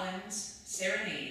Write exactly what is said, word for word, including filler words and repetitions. Collins, Serenade.